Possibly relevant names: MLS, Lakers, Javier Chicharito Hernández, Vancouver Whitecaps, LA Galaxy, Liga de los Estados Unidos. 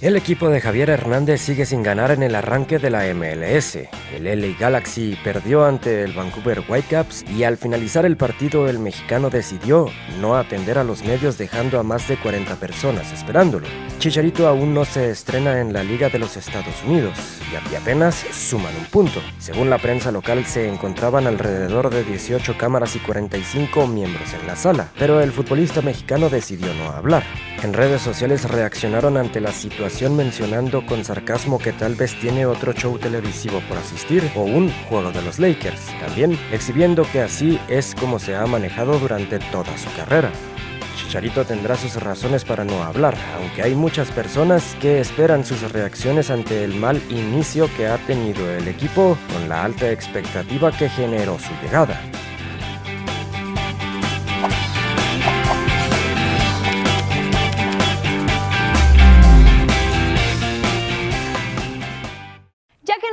El equipo de Javier Hernández sigue sin ganar en el arranque de la MLS. El LA Galaxy perdió ante el Vancouver Whitecaps y al finalizar el partido el mexicano decidió no atender a los medios, dejando a más de 40 personas esperándolo. Chicharito aún no se estrena en la Liga de los Estados Unidos y apenas suman un punto. Según la prensa local, se encontraban alrededor de 18 cámaras y 45 miembros en la sala, pero el futbolista mexicano decidió no hablar. En redes sociales reaccionaron ante la situación mencionando con sarcasmo que tal vez tiene otro show televisivo por asistir o un juego de los Lakers, también exhibiendo que así es como se ha manejado durante toda su carrera. Chicharito tendrá sus razones para no hablar, aunque hay muchas personas que esperan sus reacciones ante el mal inicio que ha tenido el equipo con la alta expectativa que generó su llegada. Ya que